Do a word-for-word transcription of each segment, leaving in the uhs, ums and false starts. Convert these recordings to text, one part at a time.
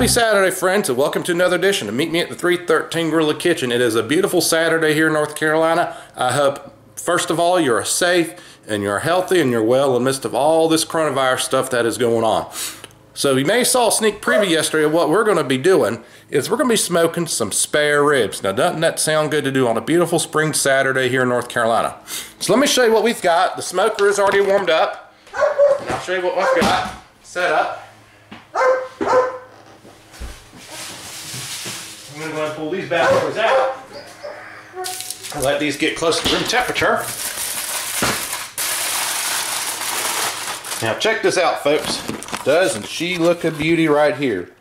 Happy Saturday, friends, and welcome to another edition of Meet Me at the three thirteen Grill and Kitchen. It is a beautiful Saturday here in North Carolina. I hope, first of all, you're safe and you're healthy and you're well in the midst of all this coronavirus stuff that is going on. So you may saw a sneak preview yesterday of what we're going to be doing is we're going to be smoking some spare ribs. Now, doesn't that sound good to do on a beautiful spring Saturday here in North Carolina? So let me show you what we've got. The smoker is already warmed up. And I'll show you what we've got set up. I'm going to go ahead and pull these bad boys out. I'll let these get close to room temperature. Now check this out, folks. Doesn't she look a beauty right here?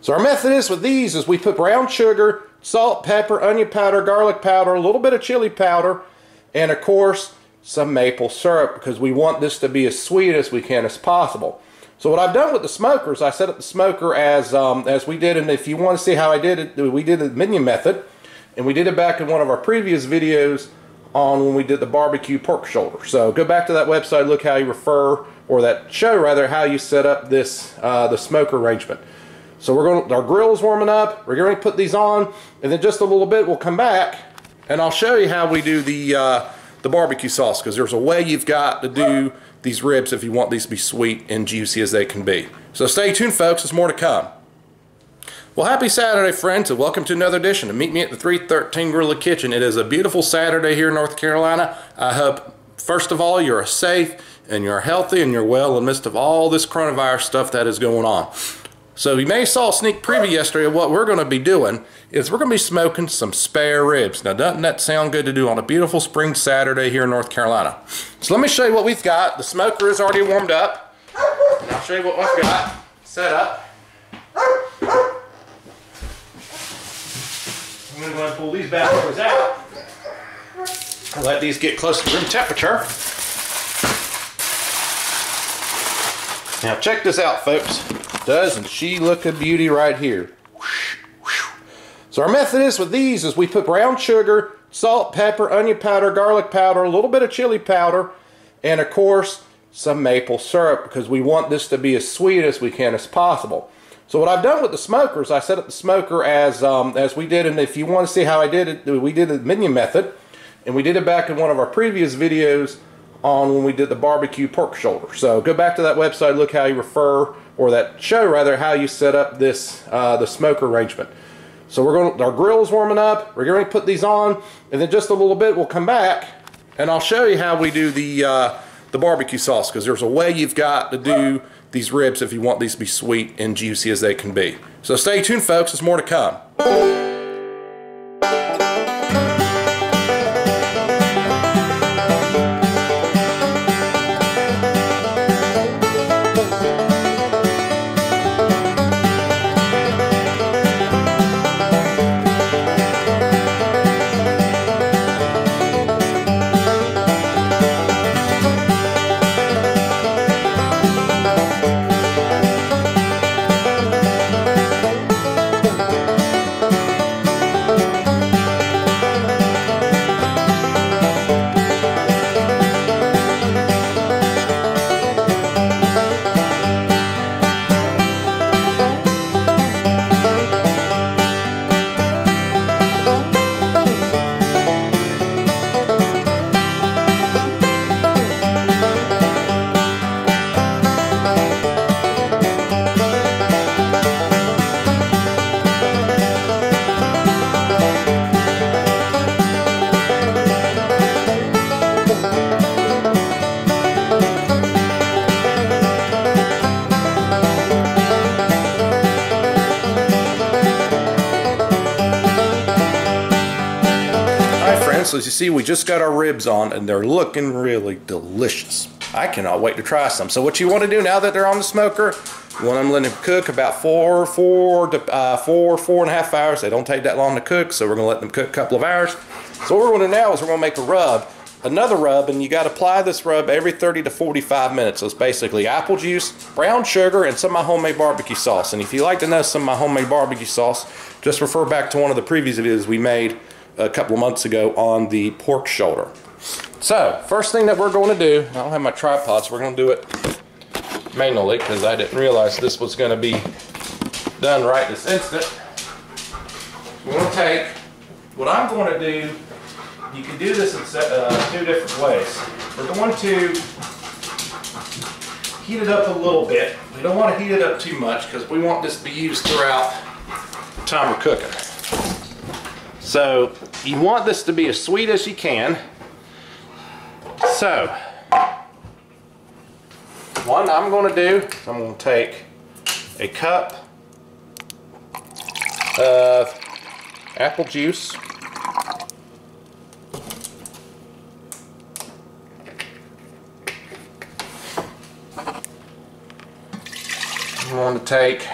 So our method is with these is we put brown sugar, salt, pepper, onion powder, garlic powder, a little bit of chili powder, and of course some maple syrup, because we want this to be as sweet as we can as possible. So what I've done with the smoker is I set up the smoker as um, as we did, and if you want to see how I did it, we did the minion method, and we did it back in one of our previous videos on when we did the barbecue pork shoulder. So go back to that website, look how you refer, or that show rather, how you set up this uh, the smoker arrangement. So we're going, our grill's warming up. We're going to put these on, and then just a little bit we'll come back, and I'll show you how we do the uh, the barbecue sauce, because there's a way you've got to do these ribs if you want these to be sweet and juicy as they can be. So stay tuned, folks, there's more to come. Well, happy Saturday, friends, and welcome to another edition of Meet Me at the three thirteen Grill and Kitchen. It is a beautiful Saturday here in North Carolina. I hope, first of all, you're safe and you're healthy and you're well in the midst of all this coronavirus stuff that is going on. So you may saw a sneak preview yesterday of what we're going to be doing is we're going to be smoking some spare ribs. Now, doesn't that sound good to do on a beautiful spring Saturday here in North Carolina? So let me show you what we've got. The smoker is already warmed up. And I'll show you what we've got set up. I'm going to go ahead and pull these bad boys out. I'll let these get close to room temperature. Now, check this out, folks. Doesn't she look a beauty right here? So our method is with these is we put brown sugar, salt, pepper, onion powder, garlic powder, a little bit of chili powder, and of course some maple syrup, because we want this to be as sweet as we can as possible. So what I've done with the smoker is I set up the smoker as um, as we did, and if you want to see how I did it, we did the minion method, and we did it back in one of our previous videos on when we did the barbecue pork shoulder. So go back to that website, look how you refer, or that show rather, how you set up this uh, the smoker arrangement. So we're going, our grill's warming up. We're going to put these on, and then just a little bit we'll come back, and I'll show you how we do the uh, the barbecue sauce, because there's a way you've got to do these ribs if you want these to be sweet and juicy as they can be. So stay tuned, folks. There's more to come. So as you see, we just got our ribs on, and they're looking really delicious. I cannot wait to try some. So what you want to do now that they're on the smoker, you want them to let them cook about four, four, to, uh, four, four and a half hours. They don't take that long to cook, so we're going to let them cook a couple of hours. So what we're going to do now is we're going to make a rub, another rub, and you got to apply this rub every thirty to forty-five minutes. So it's basically apple juice, brown sugar, and some of my homemade barbecue sauce. And if you'd like to know some of my homemade barbecue sauce, just refer back to one of the previous videos we made a couple of months ago on the pork shoulder. So first thing that we're going to do, I don't have my tripod, so we're going to do it manually because I didn't realize this was going to be done right this instant. We're going to take, what I'm going to do, you can do this in uh, two different ways. We're going to heat it up a little bit. We don't want to heat it up too much because we want this to be used throughout the time we're cooking. So you want this to be as sweet as you can. So one I'm going to do, I'm going to take a cup of apple juice. I'm going to take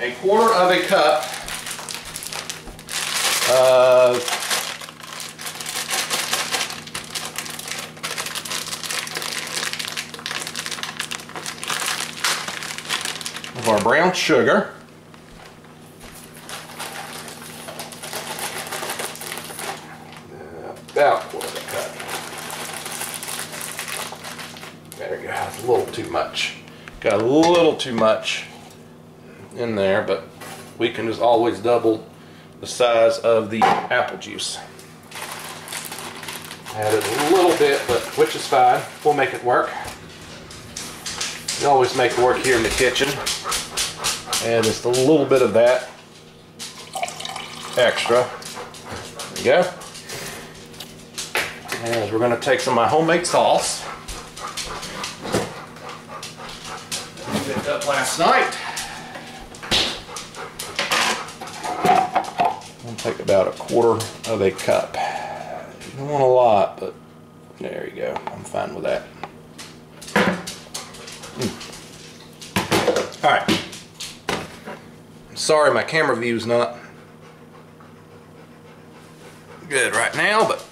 a quarter of a cup of, of our brown sugar. About a quarter of a cup. There we go. That's a little too much. Got a little too much in there, but we can just always double the size of the apple juice. Added a little bit, but which is fine. We'll make it work. We always make it work here in the kitchen. And just a little bit of that extra. There we go. And we're going to take some of my homemade sauce. I picked up last night. Take about a quarter of a cup. You don't want a lot, but there you go. I'm fine with that. Mm. All right. I'm sorry my camera view is not good right now, but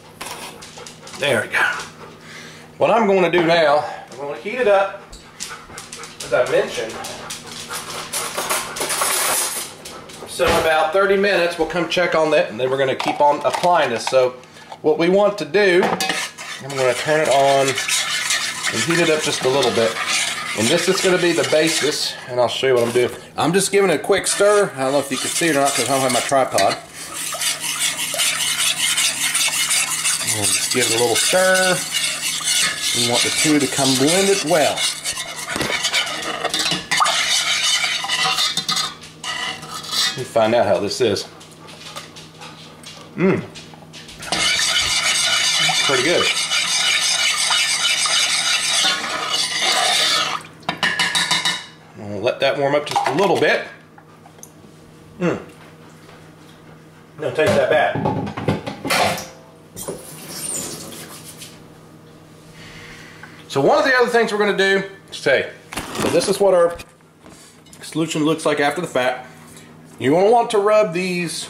there we go. What I'm going to do now, I'm going to heat it up, as I mentioned. So in about thirty minutes, we'll come check on that, and then we're going to keep on applying this. So what we want to do, I'm going to turn it on and heat it up just a little bit. And this is going to be the basis, and I'll show you what I'm doing. I'm just giving it a quick stir. I don't know if you can see it or not because I don't have my tripod. We'll just give it a little stir. We want the two to come blended well. Let me find out how this is. Mmm. Pretty good. I'll let that warm up just a little bit. Mmm. No, taste that bad. So one of the other things we're going to do is take, so this is what our solution looks like after the fact. You're going to want to rub these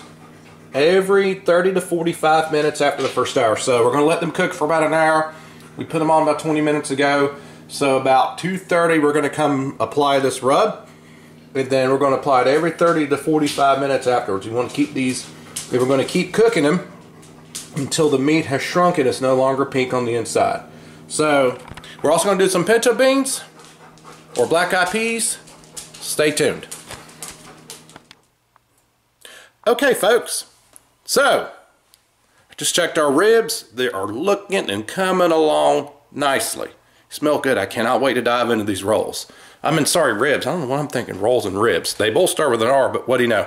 every thirty to forty-five minutes after the first hour. So we're going to let them cook for about an hour. We put them on about twenty minutes ago. So about two thirty we're going to come apply this rub. And then we're going to apply it every thirty to forty-five minutes afterwards. You want to keep these, we're going to keep cooking them until the meat has shrunk and it's no longer pink on the inside. So we're also going to do some pinto beans or black-eyed peas. Stay tuned. Okay, folks, so I just checked our ribs. They are looking and coming along nicely. Smell good. I cannot wait to dive into these rolls. I mean, sorry, ribs. I don't know what I'm thinking, rolls and ribs. They both start with an R, but what do you know?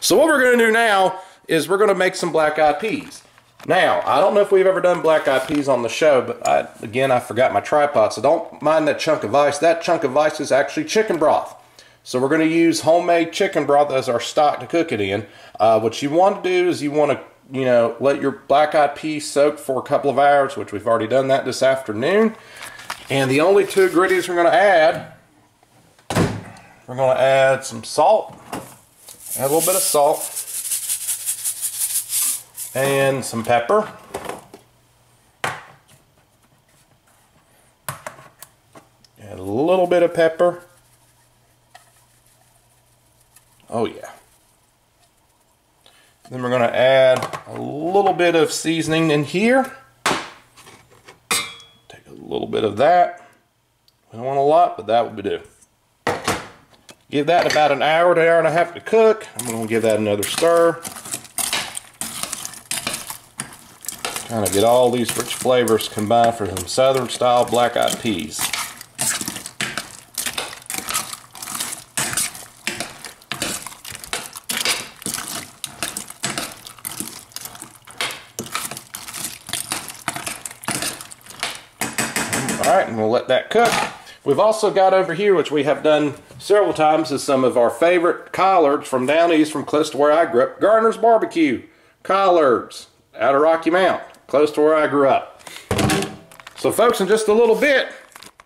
So what we're going to do now is we're going to make some black-eyed peas. Now, I don't know if we've ever done black-eyed peas on the show, but I, again, I forgot my tripod, so don't mind that chunk of ice. That chunk of ice is actually chicken broth. So we're going to use homemade chicken broth as our stock to cook it in. Uh, what you want to do is you want to, you know, let your black-eyed peas soak for a couple of hours, which we've already done that this afternoon. And the only two ingredients we're going to add, we're going to add some salt, add a little bit of salt, and some pepper. Add a little bit of pepper. Oh yeah. Then we're going to add a little bit of seasoning in here. little bit of that. We don't want a lot, but that will do. Give that about an hour to an hour and a half to cook. I'm going to give that another stir. Trying to get all these rich flavors combined for some southern style black eyed peas. Alright, and we'll let that cook. We've also got over here, which we have done several times, is some of our favorite collards from down east, from close to where I grew up. Garner's Barbecue collards out of Rocky Mount, close to where I grew up. So folks, in just a little bit,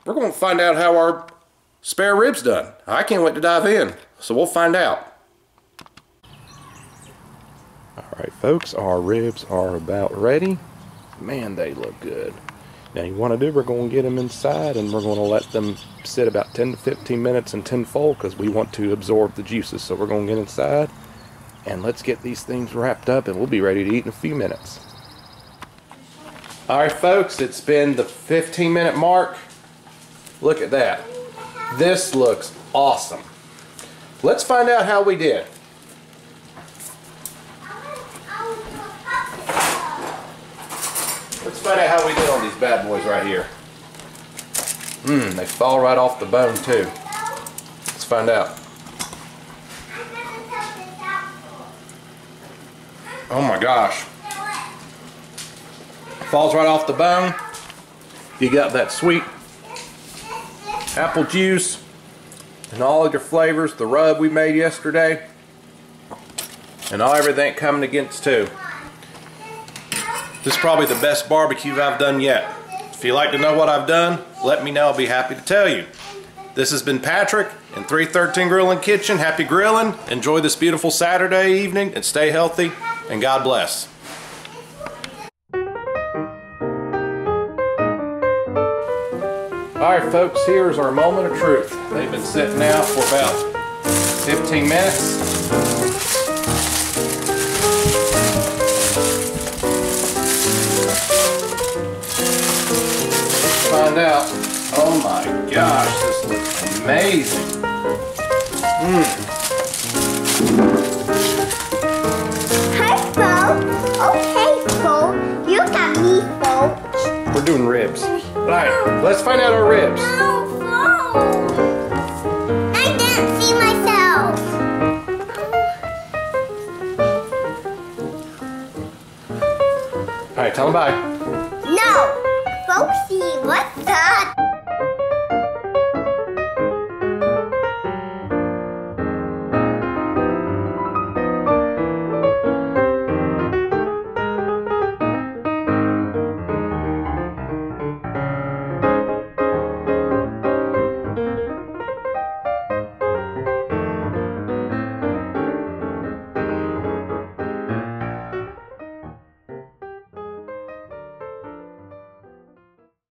we're going to find out how our spare rib's done. I can't wait to dive in, so we'll find out. Alright folks, our ribs are about ready. Man, they look good. Now you want to do, we're going to get them inside and we're going to let them sit about ten to fifteen minutes in tinfoil because we want to absorb the juices. So we're going to get inside and let's get these things wrapped up and we'll be ready to eat in a few minutes. Alright folks, it's been the fifteen minute mark. Look at that. This looks awesome. Let's find out how we did. Let's find out how we did on these bad boys right here. Mmm, they fall right off the bone too. Let's find out. Oh my gosh. Falls right off the bone. You got that sweet apple juice and all of your flavors, the rub we made yesterday, and all everything coming against too. This is probably the best barbecue I've done yet. If you'd like to know what I've done, let me know. I'll be happy to tell you. This has been Patrick and three thirteen Grill and Kitchen. Happy grilling. Enjoy this beautiful Saturday evening and stay healthy. And God bless. Alright folks, here's our moment of truth. They've been sitting now for about fifteen minutes. Find out. Oh my gosh, this looks amazing. Mm. Hi, Bo. Okay, Bo. You got me, Bo. We're doing ribs. All right, let's find out our ribs. No, Bo. I can't see myself. All right, tell them bye. No. Foxy, what's that?